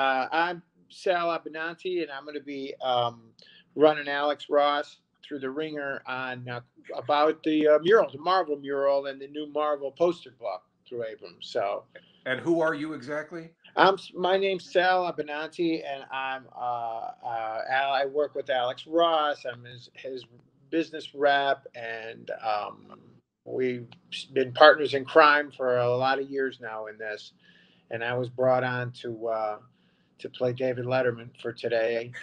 I'm Sal Abbinanti, and I'm going to be running Alex Ross through the ringer on about the mural, the Marvel mural, and the new Marvel poster book through Abrams. So, and who are you exactly? My name's Sal Abbinanti, and I'm I work with Alex Ross. I'm his business rep, and we've been partners in crime for a lot of years now in this. And I was brought on to play David Letterman for today and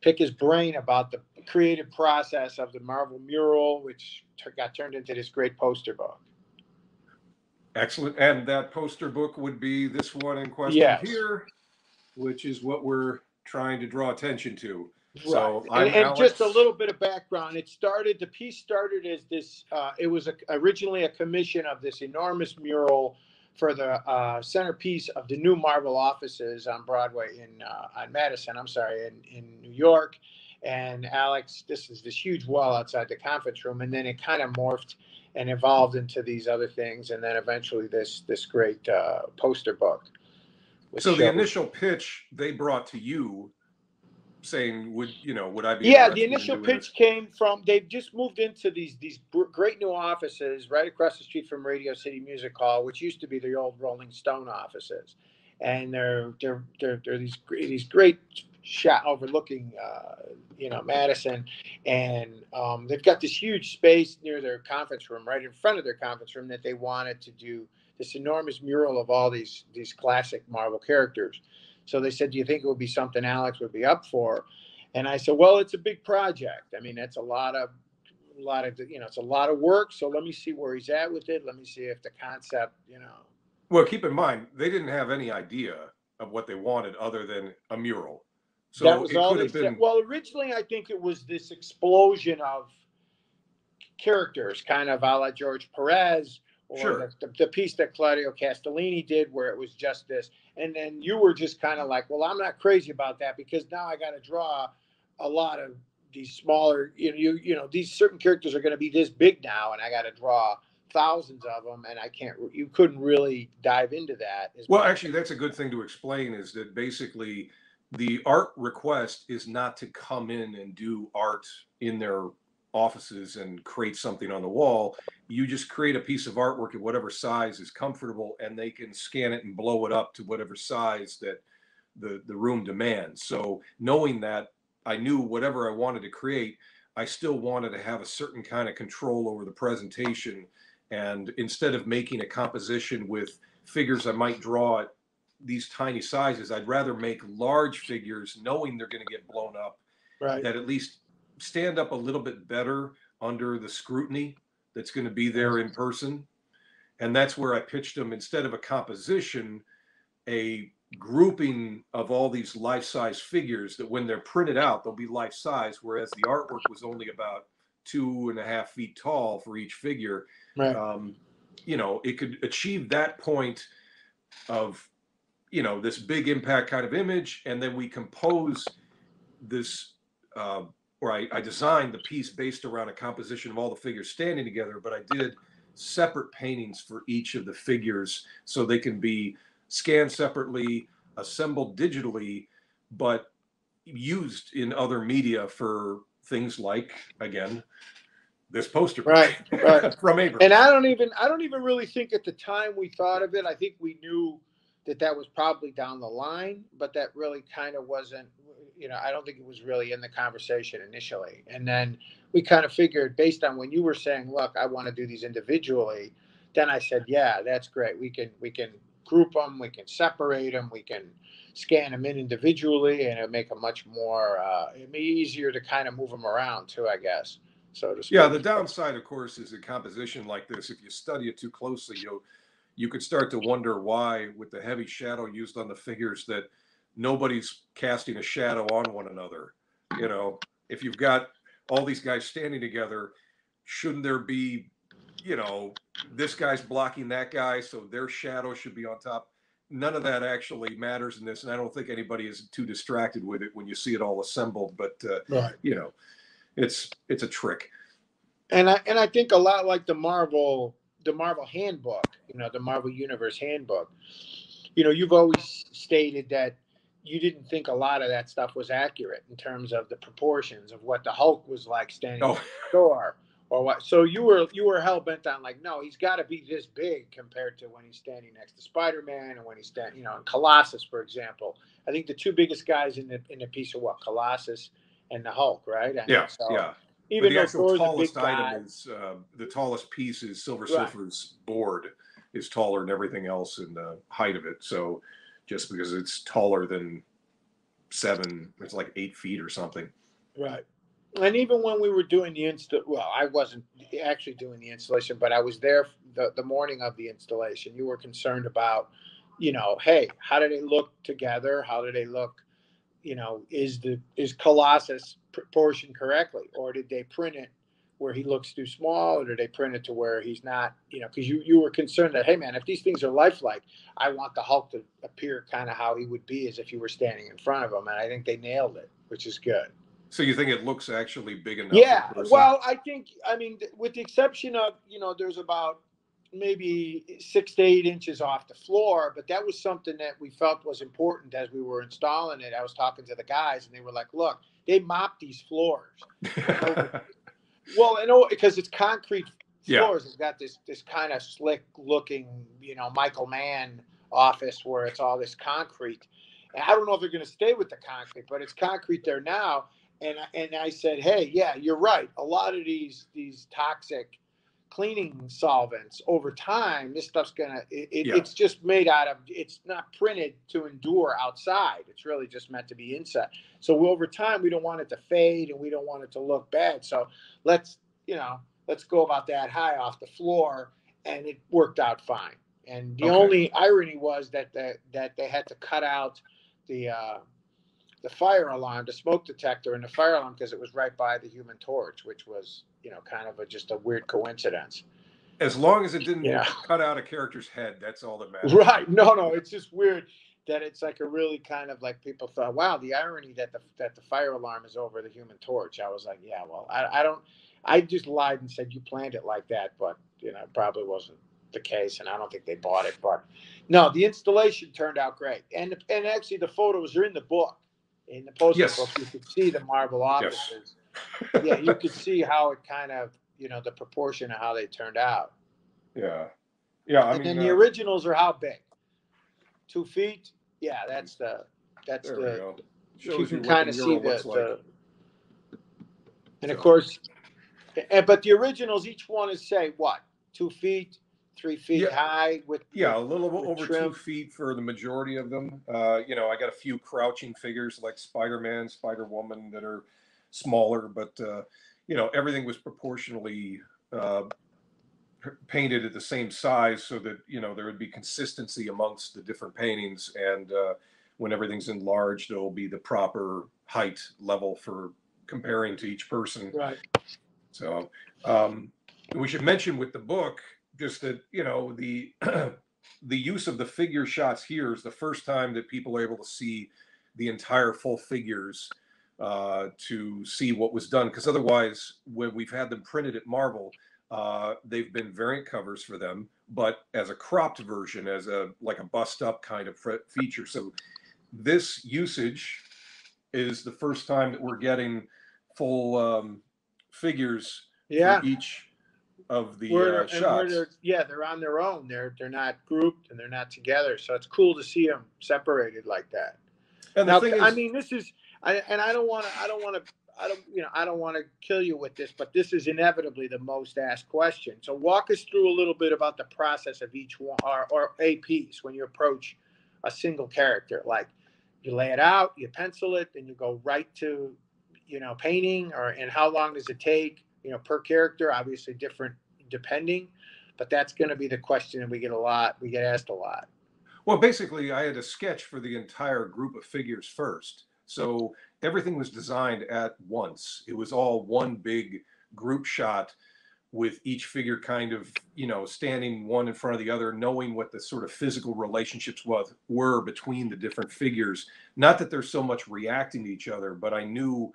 pick his brain about the creative process of the Marvel mural, which got turned into this great poster book. Excellent. And that poster book would be this one in question here, which is what we're trying to draw attention to. Right. So and just a little bit of background. The piece started as this, it was originally a commission of this enormous mural for the centerpiece of the new Marvel offices on Broadway on Madison, in New York. And Alex, this is this huge wall outside the conference room. And then it kind of morphed and evolved into these other things. And then eventually this great poster book. So the initial pitch they brought to you saying, would I be? Yeah, the initial pitch came from, they've just moved into these great new offices right across the street from Radio City Music Hall, which used to be the old Rolling Stone offices. And they're these great shot overlooking, Madison. And they've got this huge space near their conference room, right in front of their conference room, that they wanted to do this enormous mural of all these classic Marvel characters. So they said, do you think it would be something Alex would be up for? And I said, well, it's a big project. I mean, that's it's a lot of work. So let me see where he's at with it. Let me see if the concept, Well, keep in mind, they didn't have any idea of what they wanted other than a mural. So that was all they said. Well, originally, I think it was this explosion of characters, kind of a la George Perez. Or sure. The piece that Claudio Castellini did, where it was just this. And then you were just kind of like, well, I'm not crazy about that, because now I got to draw a lot of these smaller, these certain characters are going to be this big now, and I got to draw thousands of them, and I can't, you couldn't really dive into that. Well, actually, that's a good thing to explain, is that basically the art request is not to come in and do art in their offices and create something on the wall. You just create a piece of artwork at whatever size is comfortable, and they can scan it and blow it up to whatever size that the room demands. So knowing that, I knew whatever I wanted to create, I still wanted to have a certain kind of control over the presentation. And instead of making a composition with figures I might draw at these tiny sizes, I'd rather make large figures knowing they're going to get blown up, right, that at least stand up a little bit better under the scrutiny that's going to be there in person. And that's where I pitched them, instead of a composition, a grouping of all these life-size figures that when they're printed out, they'll be life-size, whereas the artwork was only about 2.5 feet tall for each figure. Right. It could achieve that point of, this big impact kind of image. And then we compose this, or I designed the piece based around a composition of all the figures standing together, but I did separate paintings for each of the figures so they can be scanned separately, assembled digitally, but used in other media for things like, again, this poster. Right, right. From Abrams. And I don't even really think at the time we thought of it. I think we knew that was probably down the line, but that really kind of wasn't, I don't think it was really in the conversation initially. And then we kind of figured, based on when you were saying, look, I want to do these individually, then I said, yeah, that's great. We can group them, we can separate them, we can scan them in individually, and it'll make them much more, it'd be easier to kind of move them around too, I guess, so to speak. Yeah, the downside, of course, is a composition like this, if you study it too closely, you could start to wonder why, with the heavy shadow used on the figures, that nobody's casting a shadow on one another. If you've got all these guys standing together, shouldn't there be, this guy's blocking that guy, so their shadow should be on top? None of that actually matters in this, and I don't think anybody is too distracted with it when you see it all assembled. But right. It's a trick. And I think a lot like the Marvel handbook, the Marvel Universe handbook, you know, you've always stated that you didn't think a lot of that stuff was accurate in terms of the proportions of what the Hulk was like standing in the door or what. So you were hell bent on like, no, he's got to be this big compared to when he's standing next to Spider-Man and when he's standing, you know, in Colossus, for example. I think the two biggest guys in the piece of what, Colossus and the Hulk, right? Yeah. Even the actual tallest item is the tallest piece is Silver Surfer's board is taller than everything else in the height of it. So just because it's taller than 7, it's like 8 feet or something. Right. And even when we were doing the I wasn't actually doing the installation, but I was there the morning of the installation. You were concerned about, you know, hey, how do they look together? How do they look? You know, is Colossus proportioned correctly, or did they print it where he looks too small, or did they print it to where he's not, you know, because you were concerned that, hey, man, if these things are lifelike, I want the Hulk to appear kind of how he would be as if you were standing in front of him. And I think they nailed it, which is good. So you think it looks actually big enough? Yeah, well, with the exception of, you know, there's about maybe 6 to 8 inches off the floor, but that was something that we felt was important as we were installing it. I was talking to the guys, and they were like, look, they mop these floors. Well, you know, because it's concrete floors. Yeah. It's got this kind of slick looking, you know, Michael Mann office where it's all this concrete. And I don't know if they're going to stay with the concrete, but it's concrete there now. And I said, hey, yeah, you're right. A lot of these toxic cleaning solvents over time, this stuff's going to, it's just made out of, it's not printed to endure outside. It's really just meant to be inside. So over time, we don't want it to fade and we don't want it to look bad. So let's go about that high off the floor. And it worked out fine. And the only irony was that they had to cut out the fire alarm, the smoke detector and the fire alarm, because it was right by the Human Torch, which was, you know, kind of just a weird coincidence. As long as it didn't cut out a character's head, that's all that matters. Right. No, it's just weird that it's like a really kind of like people thought, wow, the irony that the fire alarm is over the Human Torch. I was like, yeah, well, I just lied and said you planned it like that, but, you know, it probably wasn't the case, and I don't think they bought it. But no, the installation turned out great. And actually the photos are in the book. In the poster book, you could see the Marvel offices. Yes. Yeah, you could see how it kind of, you know, the proportion of how they turned out. Yeah. Yeah. And then the originals are how big? 2 feet? Yeah, that's the you can kind of see and of course, but the originals, each one is, say, what, 2 feet? 3 feet high with a little over trim. 2 feet for the majority of them. You know, I got a few crouching figures like Spider-Man, Spider-Woman that are smaller, but, you know, everything was proportionally painted at the same size so that, you know, there would be consistency amongst the different paintings. And when everything's enlarged, there'll be the proper height level for comparing to each person. Right. So we should mention with the book, just that, you know, the use of the figure shots here is the first time that people are able to see the entire full figures to see what was done. Because otherwise, when we've had them printed at Marvel, they've been variant covers for them, but as a cropped version, as a bust up kind of feature. So this usage is the first time that we're getting full figures for each of the shots. They're on their own. They're not grouped and they're not together. So it's cool to see them separated like that. And now, the thing is, I mean, this is, I don't want to kill you with this, but this is inevitably the most asked question. So walk us through a little bit about the process of each one or a piece when you approach a single character. Like you lay it out, you pencil it, and you go right to, you know, painting, and how long does it take? You know, per character, obviously different depending, but that's going to be the question that we get asked a lot. Well, basically, I had a sketch for the entire group of figures first. So everything was designed at once. It was all one big group shot with each figure kind of, you know, standing one in front of the other, knowing what the sort of physical relationships were between the different figures. Not that they're so much reacting to each other, but I knew,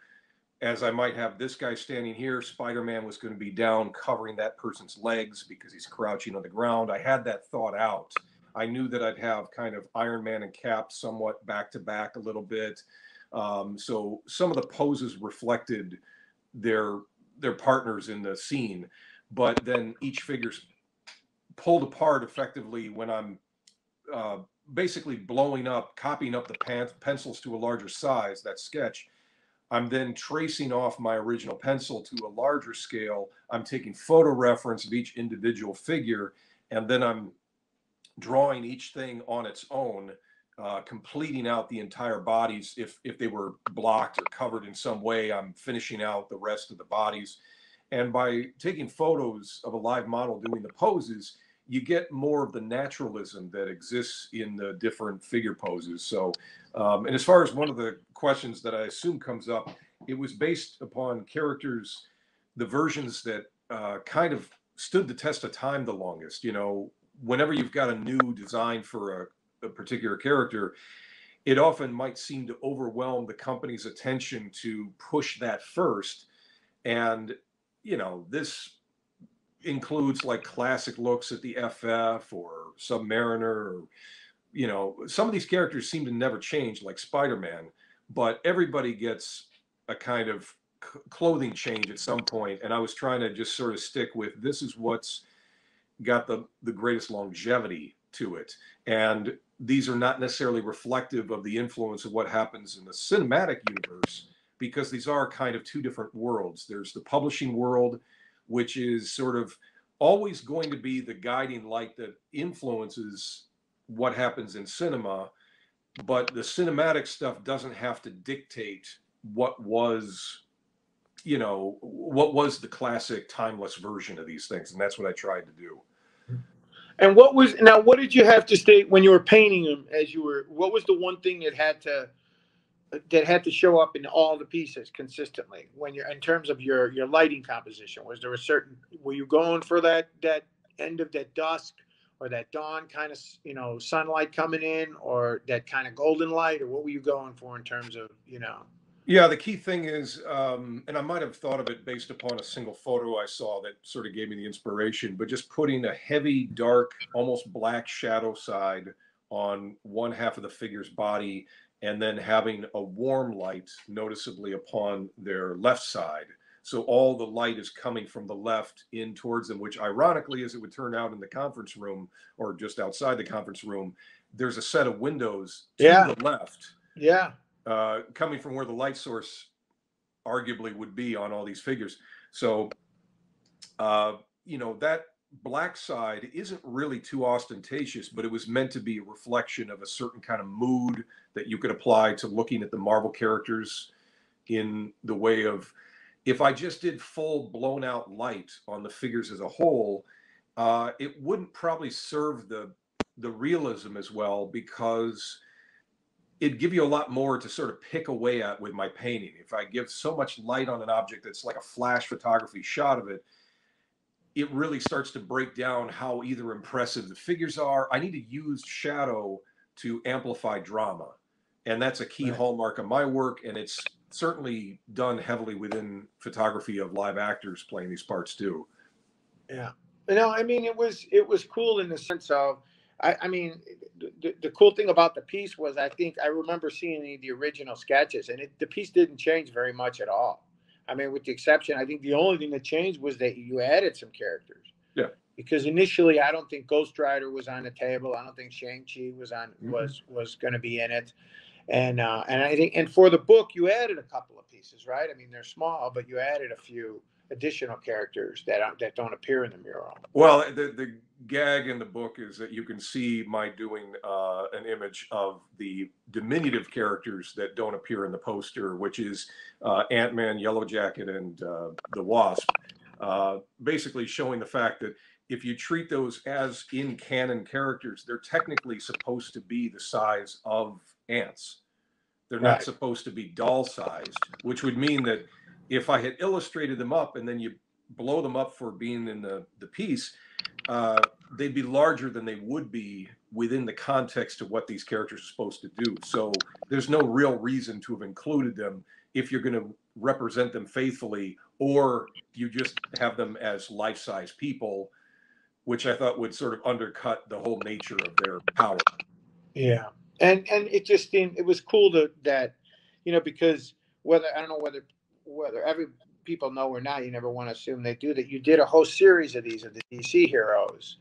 as I might have this guy standing here, Spider-Man was going to be down covering that person's legs because he's crouching on the ground. I had that thought out I knew that I'd have kind of Iron Man and Cap somewhat back to back a little bit. So some of the poses reflected their partners in the scene, but then each figure's pulled apart effectively when I'm basically blowing up, copying up the pencils to a larger size, that sketch. I'm then tracing off my original pencil to a larger scale. I'm taking photo reference of each individual figure, and then I'm drawing each thing on its own, completing out the entire bodies. If they were blocked or covered in some way, I'm finishing out the rest of the bodies. And by taking photos of a live model doing the poses, you get more of the naturalism that exists in the different figure poses. So, and as far as one of the questions that I assume comes up, it was based upon characters, the versions that kind of stood the test of time the longest. You know, whenever you've got a new design for a particular character, it often might seem to overwhelm the company's attention to push that first. And, you know, this includes like classic looks at the FF or Submariner, or, you know, some of these characters seem to never change, like Spider-Man, but everybody gets a kind of clothing change at some point. And I was trying to just sort of stick with, this is what's got the greatest longevity to it. And these are not necessarily reflective of the influence of what happens in the cinematic universe, because these are kind of two different worlds. There's the publishing world, which is sort of always going to be the guiding light that influences what happens in cinema, but the cinematic stuff doesn't have to dictate what was, you know, what was the classic timeless version of these things. And that's what I tried to do. And what was, now what did you have to state when you were painting them, as you were, what was the one thing that had to show up in all the pieces consistently when you're, in terms of your lighting composition? Was there a certain, were you going for that end of that dusk or that dawn kind of, you know, sunlight coming in, or that kind of golden light, or what were you going for in terms of, you know? Yeah, the key thing is, and I might have thought of it based upon a single photo I saw that sort of gave me the inspiration, but just putting a heavy, dark, almost black shadow side on one half of the figure's body, and then having a warm light noticeably upon their left side. So all the light is coming from the left in towards them, which ironically, as it would turn out in the conference room or just outside the conference room, there's a set of windows to the left, coming from where the light source arguably would be on all these figures. So, you know, that black side isn't really too ostentatious, but it was meant to be a reflection of a certain kind of mood that you could apply to looking at the Marvel characters, in the way of, if I just did full blown out light on the figures as a whole, it wouldn't probably serve the realism as well, because it'd give you a lot more to sort of pick away at with my painting. If I give so much light on an object that's like a flash photography shot of it, it really starts to break down how either impressive the figures are. I need to use shadow to amplify drama. And that's a key hallmark of my work. And it's certainly done heavily within photography of live actors playing these parts too. Yeah. You know, I mean, it was cool in the sense of, I mean, the cool thing about the piece was, I think I remember seeing the original sketches, and the piece didn't change very much at all. I mean, with the exception, I think the only thing that changed was that you added some characters. Yeah. Because initially, I don't think Ghost Rider was on the table. I don't think Shang-Chi was on was going to be in it. And I think, and for the book, you added a couple of pieces, right? I mean, they're small, but you added a few additional characters that don't appear in the mural. Well, the gag in the book is that you can see my doing an image of the diminutive characters that don't appear in the poster, which is Ant-Man, Yellowjacket, and the Wasp, basically showing the fact that if you treat those as in canon characters, they're technically supposed to be the size of ants. They're not supposed to be doll-sized, which would mean that if I had illustrated them up and then you blow them up for being in the piece, they'd be larger than they would be within the context of what these characters are supposed to do. So there's no real reason to have included them if you're going to represent them faithfully, or you just have them as life-size people which I thought would sort of undercut the whole nature of their power. Yeah. And it just seemed, it was cool to, that, you know, because whether, I don't know whether every people know or not, you never want to assume they do, that you did a whole series of these, of the DC heroes.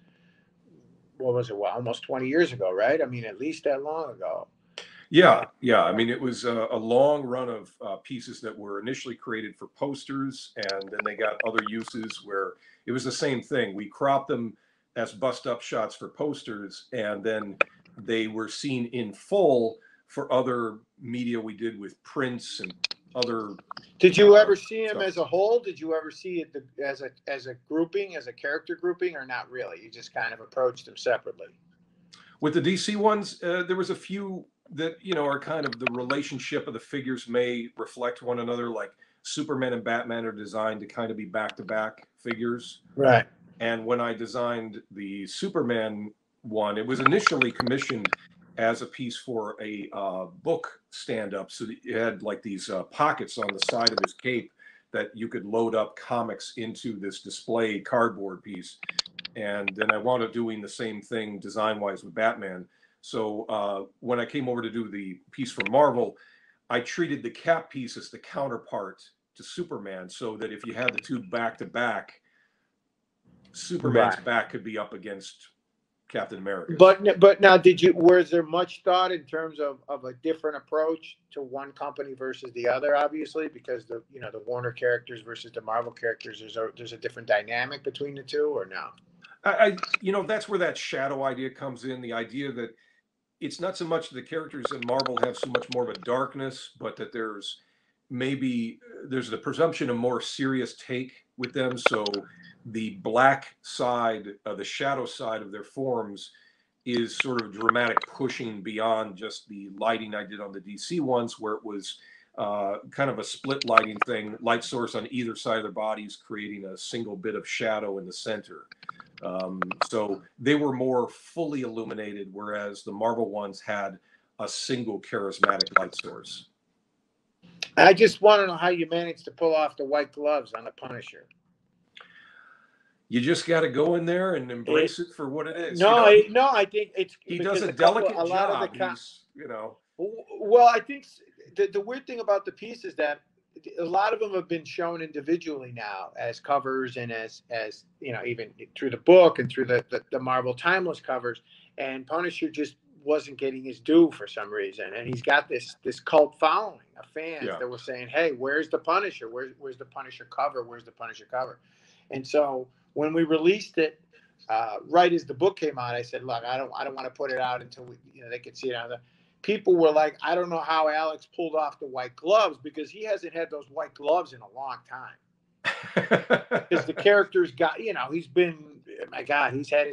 What was it? Well, almost 20 years ago, right? I mean, at least that long ago. Yeah. Yeah. I mean, it was a long run of pieces that were initially created for posters, and then they got other uses where it was the same thing. We cropped them as bust up shots for posters, and then they were seen in full for other media we did with prints and other. Did you ever see them as a whole? Did you ever see it as a grouping, as a character grouping, or not really? You just kind of approached them separately. With the DC ones, there was a few that, you know, are kind of the relationship of the figures may reflect one another. Like Superman and Batman are designed to kind of be back-to-back figures. Right. And when I designed the Superman one, it was initially commissioned as a piece for a book stand-up. So it had like these pockets on the side of his cape that you could load up comics into this display cardboard piece. And then I wound up doing the same thing design-wise with Batman. So when I came over to do the piece for Marvel, I treated the cap piece as the counterpart to Superman, so that if you had the two back-to-back, Superman's back could be up against Captain America. But now, was there much thought in terms of a different approach to one company versus the other? Obviously, because the Warner characters versus the Marvel characters, there's a different dynamic between the two, or no? I that's where that shadow idea comes in. The idea that it's not so much the characters in Marvel have so much more of a darkness, but that there's the presumption of more serious take with them. So the black side, the shadow side of their forms is sort of dramatic pushing beyond just the lighting I did on the DC ones, where it was kind of a split lighting thing, light source on either side of their bodies, creating a single bit of shadow in the center. So they were more fully illuminated, whereas the Marvel ones had a single charismatic light source. I just want to know how you managed to pull off the white gloves on the Punisher. You just got to go in there and embrace it for what it is. No, you know, I think he does a delicate job. Well, I think the weird thing about the piece is that a lot of them have been shown individually now as covers, and as you know, even through the book and through the Marvel Timeless covers, and Punisher just wasn't getting his due for some reason. And he's got this cult following of fans that were saying, hey, where's the Punisher? Where's the Punisher cover? Where's the Punisher cover? And so when we released it, right as the book came out, I said, look, I don't want to put it out until they could see it on the. People were like, I don't know how Alex pulled off the white gloves, because he hasn't had those white gloves in a long time. Because the character's got, he's been, my God, he's had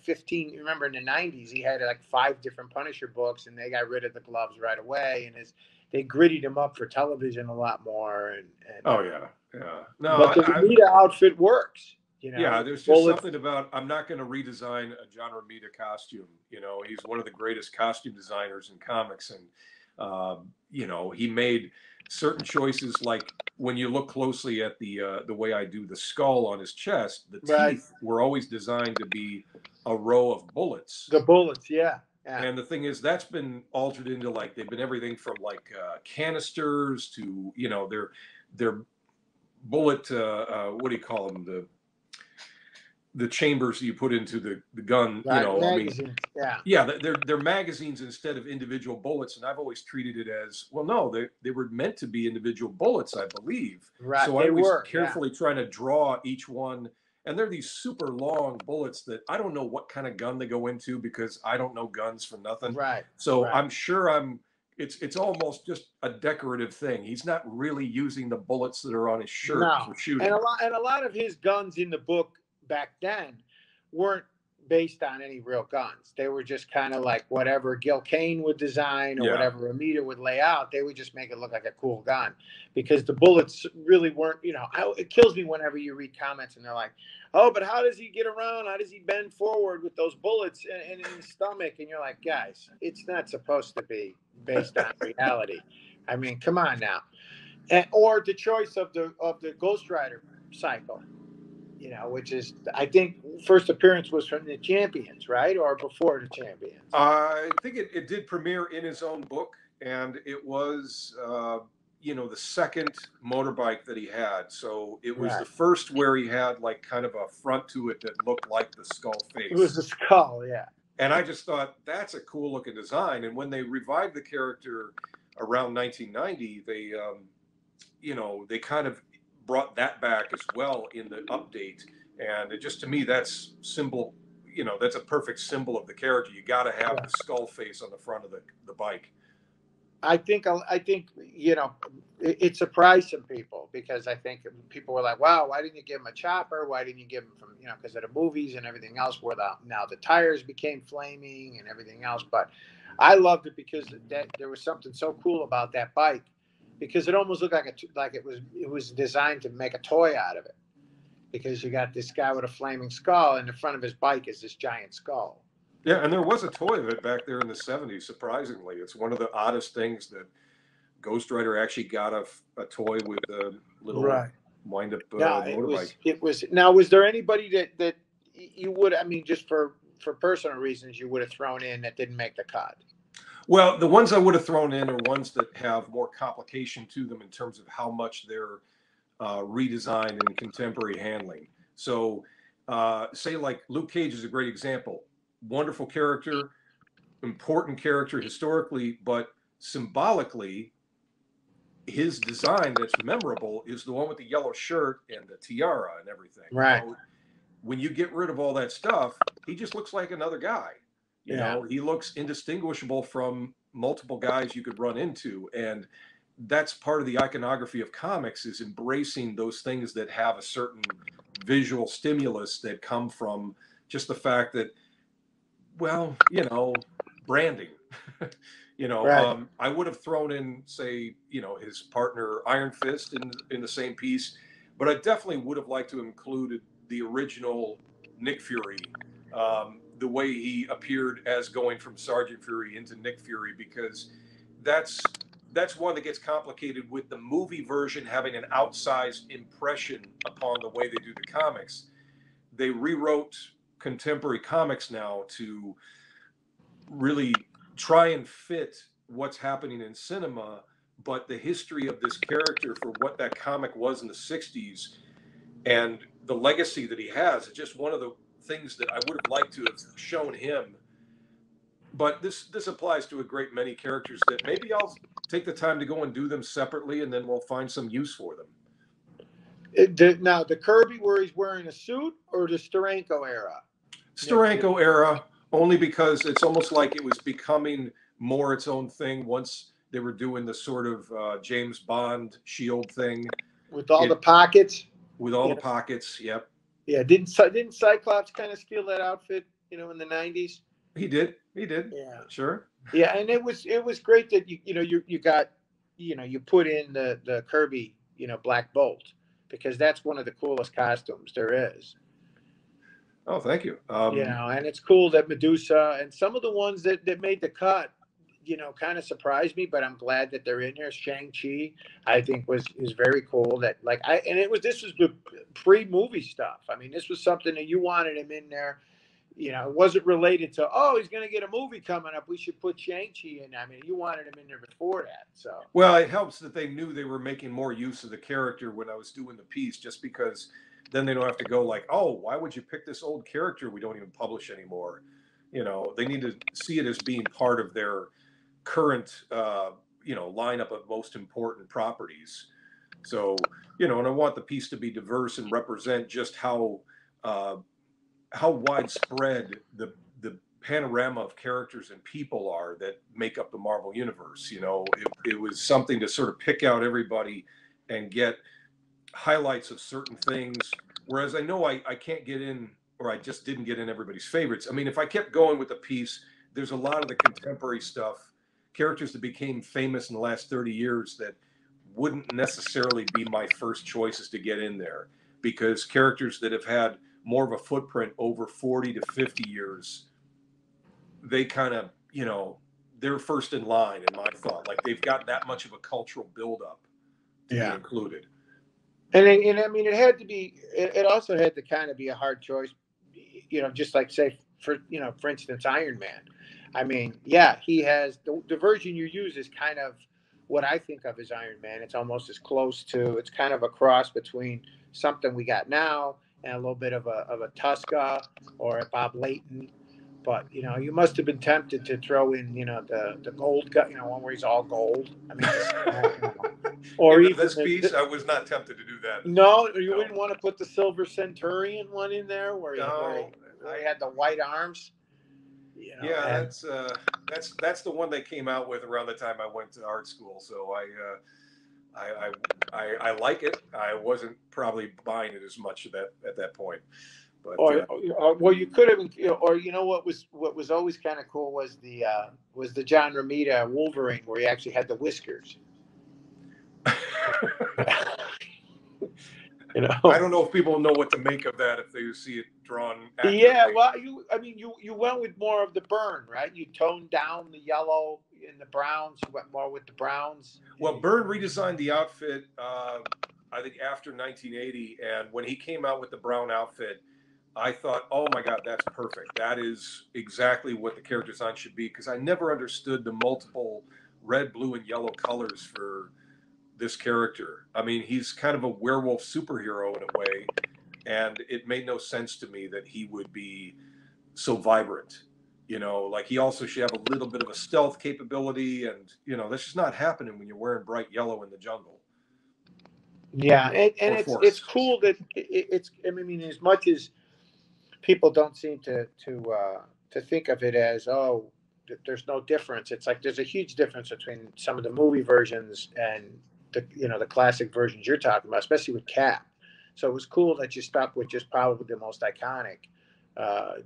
15, remember in the 90s, he had like 5 different Punisher books, and they got rid of the gloves right away. And they grittied him up for television a lot more. And oh, yeah. Yeah. No, but the Romita outfit works. Yeah, there's just something about, I'm not going to redesign a John Romita costume. He's one of the greatest costume designers in comics. And, he made certain choices, like when you look closely at the way I do the skull on his chest, the teeth were always designed to be a row of bullets. The bullets, yeah. And the thing is, that's been altered into, like, they've been everything from, like, canisters to, their bullet, what do you call them, the chambers you put into the gun, magazines. They're magazines instead of individual bullets. And I've always treated it as, well, no, they were meant to be individual bullets, I believe. Right. So I was carefully trying to draw each one. And they're these super long bullets that I don't know what kind of gun they go into, because I don't know guns for nothing. Right. So I'm sure it's almost just a decorative thing. He's not really using the bullets that are on his shirt for shooting. And a lot of his guns in the book back then weren't based on any real guns. They were just kind of like whatever Gil Kane would design, or whatever Romita would lay out. They would just make it look like a cool gun, because the bullets really weren't, it kills me whenever you read comments and they're like, oh, but how does he get around? How does he bend forward with those bullets and in his stomach? And you're like, guys, it's not supposed to be based on reality. I mean, come on now. Or the choice of the Ghost Rider cycle. Which is, I think, first appearance was from the Champions, right? Or before the Champions? I think it did premiere in his own book, and it was, the second motorbike that he had. So it was right. The first where he had like kind of a front to it that looked like the skull face. It was the skull, yeah. And I just thought, that's a cool looking design. And when they revived the character around 1990, they, they kind of brought that back as well in the update. And it just, to me, that's symbol, that's a perfect symbol of the character. You got to have the skull face on the front of the bike. I think, it surprised some people, because I think people were like, wow, why didn't you give him a chopper? Why didn't you give him from, because of the movies and everything else where now the tires became flaming and everything else. But I loved it because there was something so cool about that bike, because it almost looked like it was designed to make a toy out of it, because you got this guy with a flaming skull and the front of his bike is this giant skull. Yeah, and there was a toy of it back there in the 70s, surprisingly. It's one of the oddest things that Ghost Rider actually got a toy with a little wind-up motorbike. Now, was there anybody that you would, just for personal reasons, you would have thrown in that didn't make the cut? Well, the ones I would have thrown in are ones that have more complication to them in terms of how much they're redesigned and contemporary handling. So, say like Luke Cage is a great example. Wonderful character, important character historically, but symbolically, his design that's memorable is the one with the yellow shirt and the tiara and everything. Right. So when you get rid of all that stuff, he just looks like another guy. You know, he looks indistinguishable from multiple guys you could run into. And that's part of the iconography of comics, is embracing those things that have a certain visual stimulus that come from just the fact that, well, branding, right. I would have thrown in, say, his partner Iron Fist in the same piece, but I definitely would have liked to include the original Nick Fury, the way he appeared as going from Sergeant Fury into Nick Fury, because that's one that gets complicated with the movie version having an outsized impression upon the way they do the comics. They rewrote contemporary comics now to really try and fit what's happening in cinema, but the history of this character for what that comic was in the 60s and the legacy that he has is just one of the things that I would have liked to have shown him. But this applies to a great many characters that maybe I'll take the time to go and do them separately, and then we'll find some use for them. Now, the Kirby where he's wearing a suit, or the Steranko era? Steranko era, only because it's almost like it was becoming more its own thing once they were doing the sort of James Bond shield thing. With all the pockets? With all the pockets, yep. Yeah, didn't Cyclops kind of steal that outfit, in the 90s? He did. Yeah. Sure. Yeah, and it was great that, you got, you put in the Kirby, Black Bolt, because that's one of the coolest costumes there is. Oh, thank you. And it's cool that Medusa and some of the ones that made the cut, kind of surprised me, but I'm glad that they're in here. Shang-Chi, I think, is very cool. That this was the pre-movie stuff. This was something that you wanted him in there. It wasn't related to, he's going to get a movie coming up, we should put Shang-Chi in. You wanted him in there before that. So. Well, it helps that they knew they were making more use of the character when I was doing the piece, just because then they don't have to go like, why would you pick this old character we don't even publish anymore? They need to see it as being part of their current, lineup of most important properties. So, and I want the piece to be diverse and represent just how widespread the panorama of characters and people are that make up the Marvel universe. It was something to sort of pick out everybody and get highlights of certain things. Whereas I know I can't get in, or I just didn't get in everybody's favorites. If I kept going with the piece, there's a lot of the contemporary stuff, characters that became famous in the last 30 years that wouldn't necessarily be my first choices to get in there, because characters that have had more of a footprint over 40 to 50 years, they kind of, they're first in line in my thought. Like, they've got that much of a cultural buildup to be included. And it had to be, it also had to kind of be a hard choice you know, just like say for, you know, for instance, Iron Man. I mean, yeah, he has the version you use is kind of what I think of as Iron Man. It's almost as close to, it's kind of a cross between something we got now and a little bit of a Tuska or a Bob Layton. But, you know, you must have been tempted to throw in, you know, the gold guy, you know, one where he's all gold. I mean, or even this piece, I was not tempted to do that. No, you wouldn't want to put the Silver Centurion one in there where he had the white arms. You know, yeah, and that's the one they came out with around the time I went to art school. So I like it. I wasn't probably buying it as much at that point. But, or you could have, or you know what was always kind of cool was the John Romita Wolverine where he actually had the whiskers. You know, I don't know if people know what to make of that if they see it drawn. Accurately. Yeah, well, you went with more of the Byrne, right? You toned down the yellow and the browns. You went more with the browns. Well, Byrne redesigned the outfit, I think, after 1980, and when he came out with the brown outfit, I thought, oh my God, that's perfect. That is exactly what the character design should be, because I never understood the multiple red, blue, and yellow colors for this character. I mean, he's kind of a werewolf superhero in a way, and it made no sense to me that he would be so vibrant. You know, like he also should have a little bit of a stealth capability, and, you know, that's just not happening when you're wearing bright yellow in the jungle. Yeah, and it's cool that it's, I mean, as much as people don't seem to think of it as, oh, there's no difference. It's like there's a huge difference between some of the movie versions and the classic versions you're talking about, especially with Cap. So it was cool that you stuck with just probably the most iconic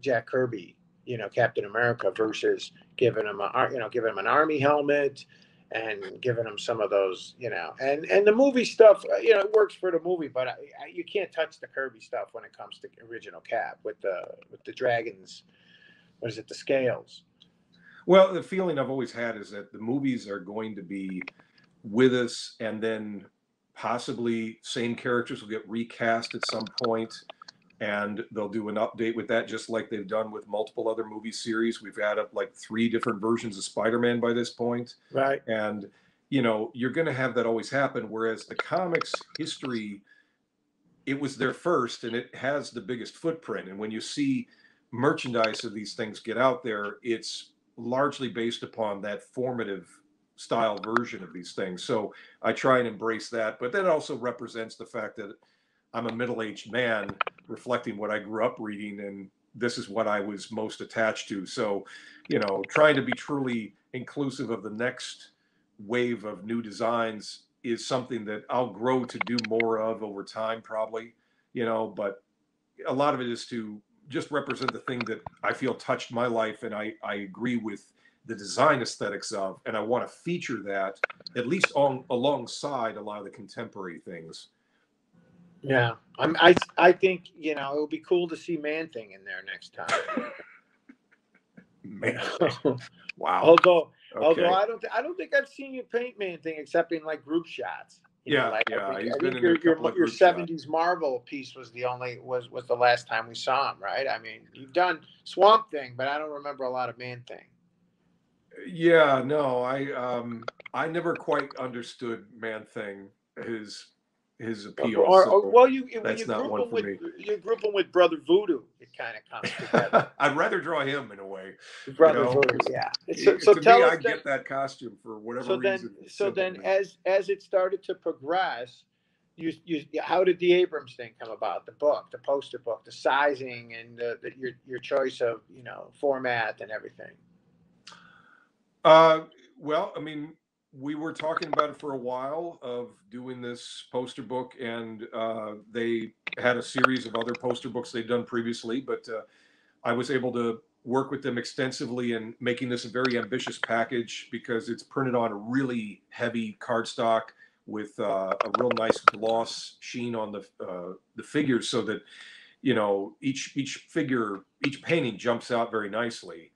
Jack Kirby, you know, Captain America, versus giving him an army helmet and giving him some of those, you know, and the movie stuff, you know, it works for the movie, but you can't touch the Kirby stuff when it comes to original Cap with the dragons. What is it? The scales. Well, the feeling I've always had is that the movies are going to be with us, and then possibly same characters will get recast at some point, and they'll do an update with that, just like they've done with multiple other movie series. We've had up like 3 different versions of Spider-Man by this point. Right. And, you know, you're going to have that always happen, whereas the comics history, it was their first, and it has the biggest footprint. And when you see merchandise of these things get out there, it's largely based upon that formative style version of these things. So I try and embrace that, but that also represents the fact that I'm a middle-aged man reflecting what I grew up reading, and this is what I was most attached to. So, you know, trying to be truly inclusive of the next wave of new designs is something that I'll grow to do more of over time, probably, you know, but a lot of it is to just represent the thing that I feel touched my life, and I agree with the design aesthetics of, and I want to feature that at least alongside a lot of the contemporary things. Yeah, I think, you know, it would be cool to see Man-Thing in there next time. Man-Thing. Wow. Although I don't think I've seen you paint Man-Thing except in like group shots. I think your 70s Marvel piece was the only was the last time we saw him, right? I mean, you've done Swamp Thing, but I don't remember a lot of Man-Thing. Yeah, no, I never quite understood Man-Thing, his appeal. You group him with Brother Voodoo, it kind of comes together. I'd rather draw him in a way. Brother Voodoo, yeah. So to me, I get that costume for whatever reason. As it started to progress, how did the Abrams thing come about? The book, the poster book, the sizing, and your choice of, you know, format and everything. Well, I mean, we were talking about it for a while of doing this poster book, and they had a series of other poster books they'd done previously, but I was able to work with them extensively in making this a very ambitious package because it's printed on a really heavy cardstock with a real nice gloss sheen on the figures, so that, you know, each painting jumps out very nicely.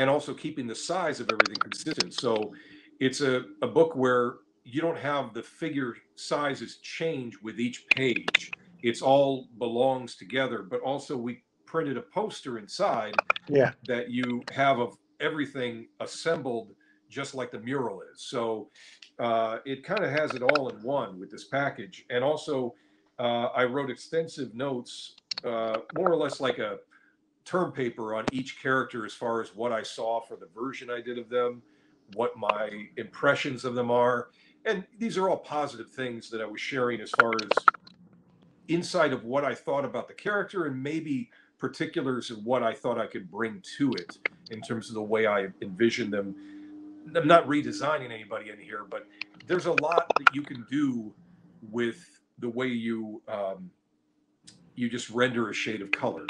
And also keeping the size of everything consistent. So it's a book where you don't have the figure sizes change with each page. it's all belongs together. But also we printed a poster inside that you have of everything assembled just like the mural is. So it kind of has it all in one with this package. And also I wrote extensive notes, more or less like a term paper on each character as far as what I saw for the version I did of them, what my impressions of them are. And these are all positive things that I was sharing as far as insight of what I thought about the character and maybe particulars of what I thought I could bring to it in terms of the way I envisioned them. I'm not redesigning anybody in here, but there's a lot that you can do with the way you you just render a shade of color.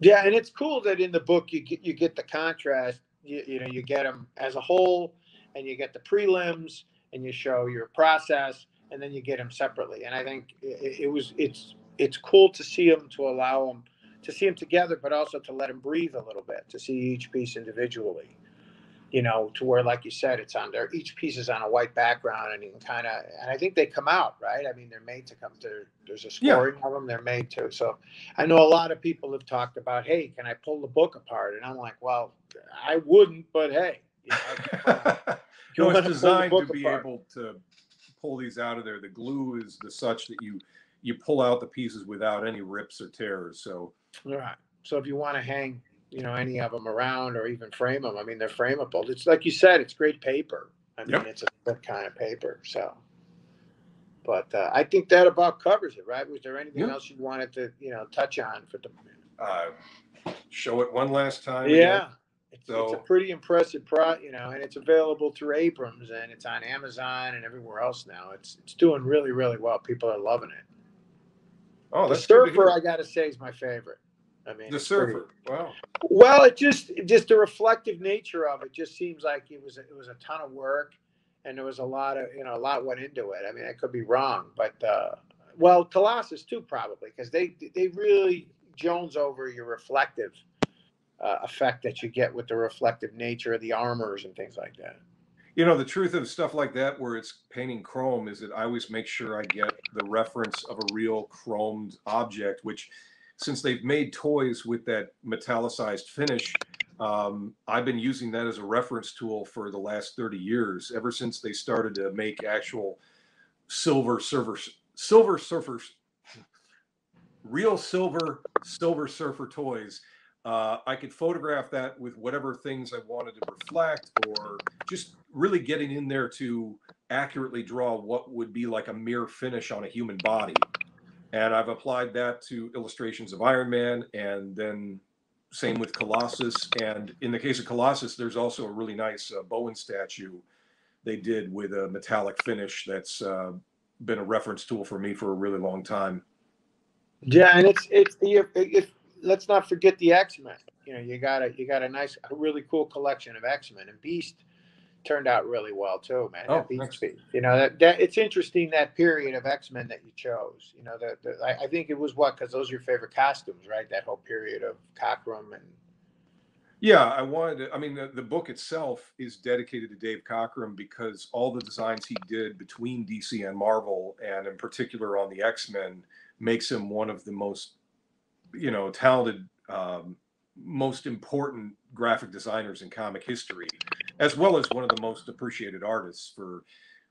Yeah, and it's cool that in the book you get the contrast. You know, you get them as a whole, and you get the prelims, and you show your process, and then you get them separately. And I think it's cool to see them, to allow them to see them together, but also to let them breathe a little bit, to see each piece individually. You know, to where, like you said, it's on there. Each piece is on a white background, and you can kind of. And I think they come out right. I mean, they're made to come. There's a scoring of them. They're made to. So, I know a lot of people have talked about, hey, can I pull the book apart? And I'm like, well, I wouldn't, but hey, you know, you it's designed to be able to pull these out of there. The glue is the such that you pull out the pieces without any rips or tears. So, all right. So if you want to hang, you know, any of them around or even frame them. I mean, they're frameable. It's like you said, it's great paper. I mean, it's a good kind of paper. So, but I think that about covers it, right? Was there anything else you wanted to, you know, touch on for the show it one last time? Yeah. So, it's a pretty impressive you know, and it's available through Abrams and it's on Amazon and everywhere else now. It's doing really, really well. People are loving it. Oh, that's The Surfer, I got to say, is my favorite. I mean, The Surfer. Wow. Well, it just the reflective nature of it just seems like it was a ton of work, and there was a lot of, you know, a lot went into it. I mean, I could be wrong, but well, Colossus too probably, because they really jones over your reflective effect that you get with the reflective nature of the armors and things like that. You know, the truth of stuff like that where it's painting chrome is that I always make sure I get the reference of a real chromed object, which, since they've made toys with that metallicized finish, I've been using that as a reference tool for the last 30 years, ever since they started to make actual Silver Surfer toys. I could photograph that with whatever things I wanted to reflect, or just really getting in there to accurately draw what would be like a mirror finish on a human body. And I've applied that to illustrations of Iron Man, and then same with Colossus. And in the case of Colossus, there's also a really nice Bowen statue they did with a metallic finish that's been a reference tool for me for a really long time. Yeah, and it's let's not forget the X-Men. You know, you got a nice, a really cool collection of X-Men, and Beast turned out really well too, man. Oh, nice. You know, that it's interesting, that period of X-Men that you chose. You know, I think it was because those are your favorite costumes, right? That whole period of Cockrum and. Yeah, I wanted to, I mean, the book itself is dedicated to Dave Cockrum because all the designs he did between DC and Marvel, and in particular on the X-Men, makes him one of the most, you know, talented, most important graphic designers in comic history, as well as one of the most appreciated artists for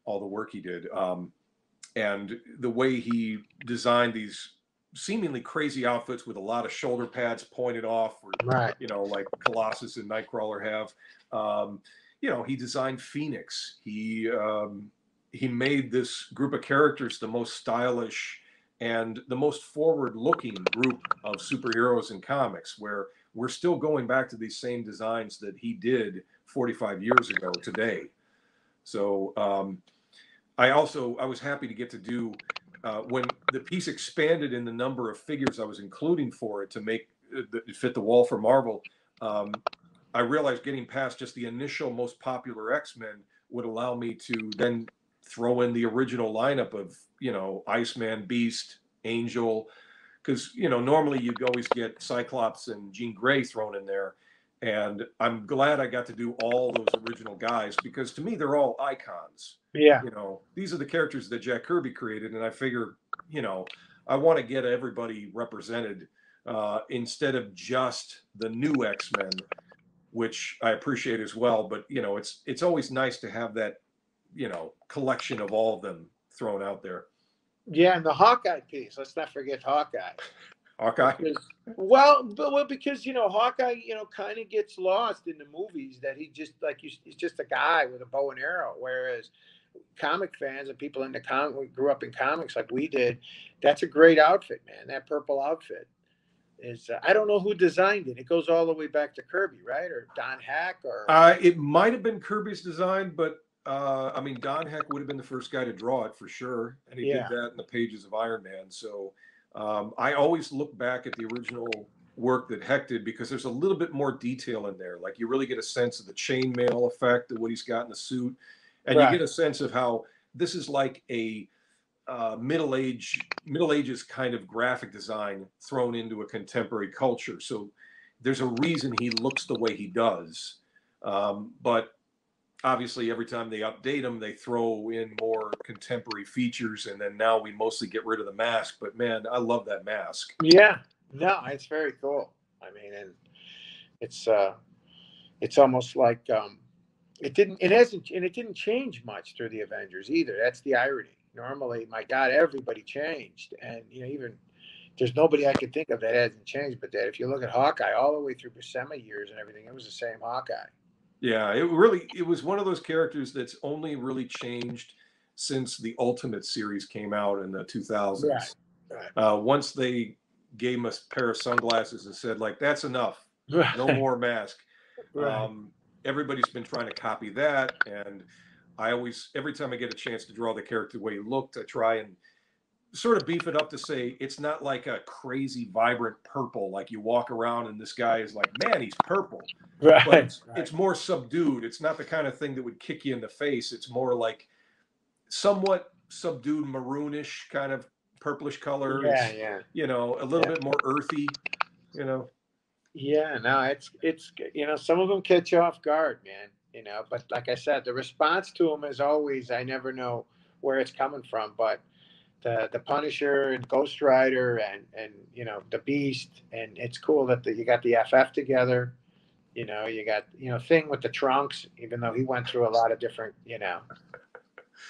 all the work he did. And the way he designed these seemingly crazy outfits with a lot of shoulder pads pointed off, or, right, you know, like Colossus and Nightcrawler have, you know, he designed Phoenix. He made this group of characters the most stylish and the most forward-looking group of superheroes in comics, where we're still going back to these same designs that he did 45 years ago today. So I was happy to get to do, when the piece expanded in the number of figures I was including for it to make it fit the wall for Marvel, I realized getting past just the initial most popular X-Men would allow me to then throw in the original lineup of, you know, Iceman, Beast, Angel, because, you know, normally you'd always get Cyclops and Jean Grey thrown in there. And I'm glad I got to do all those original guys, because to me, they're all icons. Yeah. You know, these are the characters that Jack Kirby created. And I figure, you know, I want to get everybody represented instead of just the new X-Men, which I appreciate as well. But, you know, it's always nice to have that, you know, collection of all of them thrown out there. Yeah. And the Hawkeye piece. Let's not forget Hawkeye. Hawkeye. Because, because you know, Hawkeye, you know, kind of gets lost in the movies that he just like he's just a guy with a bow and arrow. Whereas comic fans and people in the grew up in comics like we did, that's a great outfit, man. That purple outfit is I don't know who designed it. It goes all the way back to Kirby, right, or Don Heck, or it might have been Kirby's design, but I mean Don Heck would have been the first guy to draw it for sure, and he did that in the pages of Iron Man. So. I always look back at the original work that Heck did because there's a little bit more detail in there. Like you really get a sense of the chainmail effect of what he's got in the suit. And you get a sense of how this is like a Middle Ages kind of graphic design thrown into a contemporary culture. So there's a reason he looks the way he does. But obviously every time they update them, they throw in more contemporary features. And then now we mostly get rid of the mask, but man, I love that mask. Yeah, no, it's very cool. I mean, and it's almost like, it didn't change much through the Avengers either. That's the irony. Normally, my God, everybody changed. And you know, even there's nobody I could think of that hasn't changed, but that if you look at Hawkeye all the way through Buscema years and everything, it was the same Hawkeye. Yeah, it was one of those characters that's only really changed since the Ultimate series came out in the 2000s. Right. Once they gave him a pair of sunglasses and said, like, that's enough. No more mask. Right. Everybody's been trying to copy that. And I always, every time I get a chance to draw the character the way he looked, I try and sort of beef it up to say it's not like a crazy, vibrant purple. Like you walk around and this guy is like, man, he's purple. Right. But it's more subdued. It's not the kind of thing that would kick you in the face. It's more like somewhat subdued maroonish kind of purplish color. Yeah, it's, you know, a little bit more earthy, you know. Yeah, no, it's you know, some of them catch you off guard, man. You know, but like I said, the response to them is always, I never know where it's coming from, but the Punisher and Ghost Rider and you know, the Beast, and it's cool that you got the FF together. You know, you got, you know, thing with the trunks, even though he went through a lot of different, you know,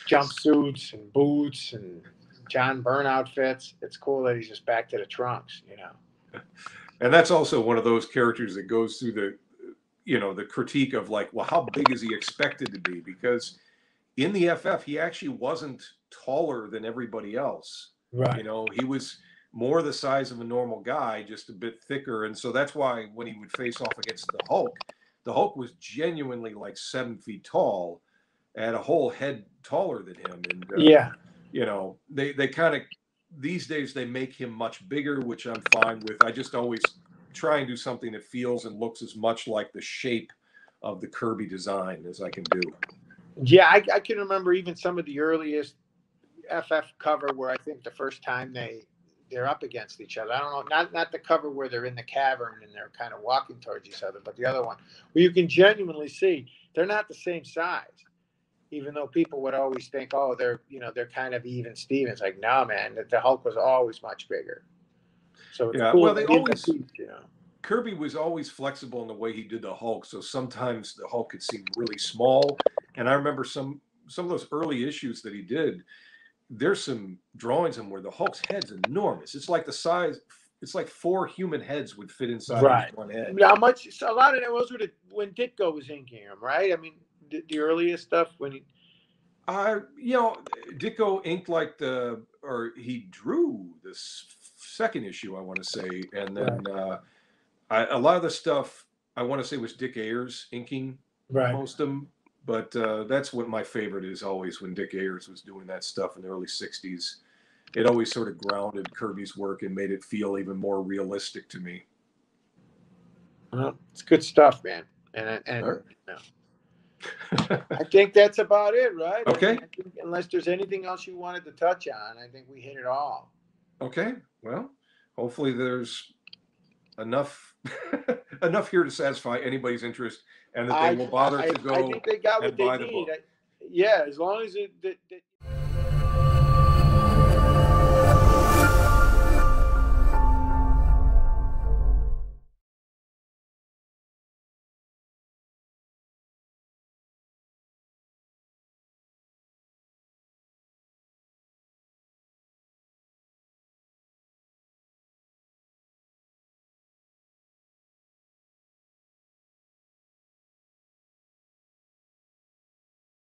jumpsuits and boots and John Byrne outfits. It's cool that he's just back to the trunks, you know. And that's also one of those characters that goes through the, you know, the critique of like, well, how big is he expected to be? Because in the FF, he actually wasn't taller than everybody else. Right. You know, he was more the size of a normal guy, just a bit thicker. And so that's why when he would face off against the Hulk was genuinely like 7 feet tall and a whole head taller than him. And, you know, they kind of, these days they make him much bigger, which I'm fine with. I just always try and do something that feels and looks as much like the shape of the Kirby design as I can do. Yeah, I can remember even some of the earliest FF cover where I think the first time they're up against each other. I don't know, not the cover where they're in the cavern and they're kind of walking towards each other, but the other one where you can genuinely see they're not the same size. Even though people would always think, oh, they're, you know, they're kind of even Stevens. Like, no, man, the Hulk was always much bigger. So it's cool. Well, they always, you know. Kirby was always flexible in the way he did the Hulk. So sometimes the Hulk could seem really small. And I remember some of those early issues that he did, there's some drawings in where the Hulk's head's enormous. It's like the size, it's like 4 human heads would fit inside one head. How much, a lot of that was when Ditko was inking him, right? I mean, the earliest stuff when he... you know, Ditko inked like he drew this second issue, I want to say. And then a lot of the stuff, I want to say, was Dick Ayers inking most of them. But that's what my favorite is always when Dick Ayers was doing that stuff in the early 60s. It always sort of grounded Kirby's work and made it feel even more realistic to me. Well, it's good stuff, man. And you know, I think that's about it, right? Okay. I think unless there's anything else you wanted to touch on, I think we hit it all. Okay. Well, hopefully there's enough here to satisfy anybody's interest, and that they will bother to go and buy the book. Yeah, as long as it.